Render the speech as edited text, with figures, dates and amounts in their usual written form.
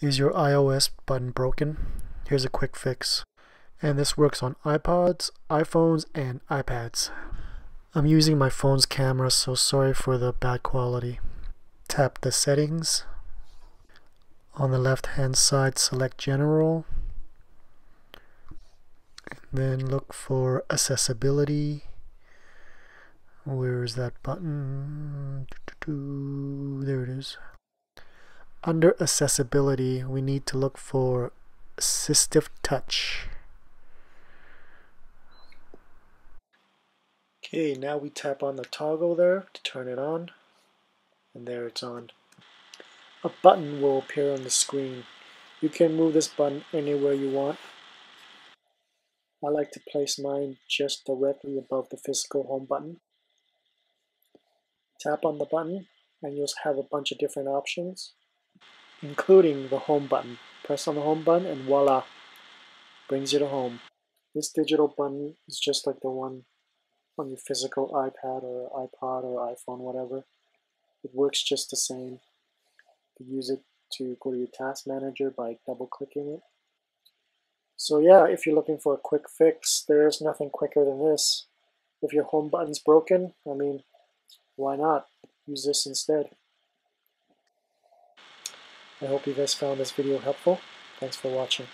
Is your iOS button broken? Here's a quick fix. And this works on iPods, iPhones, and iPads. I'm using my phone's camera, so sorry for the bad quality. Tap the settings. On the left hand side, select General. Then look for Accessibility. Where is that button? There it is. Under Accessibility, we need to look for AssistiveTouch. Okay, now we tap on the toggle there to turn it on, and there it's on. A button will appear on the screen. You can move this button anywhere you want. I like to place mine just directly above the physical home button. Tap on the button and you'll have a bunch of different options, including the home button. Press on the home button and voila, brings you to home. This digital button is just like the one on your physical iPad or iPod or iPhone, whatever. It works just the same. You can use it to go to your task manager by double clicking it. So yeah, if you're looking for a quick fix, there is nothing quicker than this. If your home button's broken, I mean, why not? Use this instead. I hope you guys found this video helpful. Thanks for watching.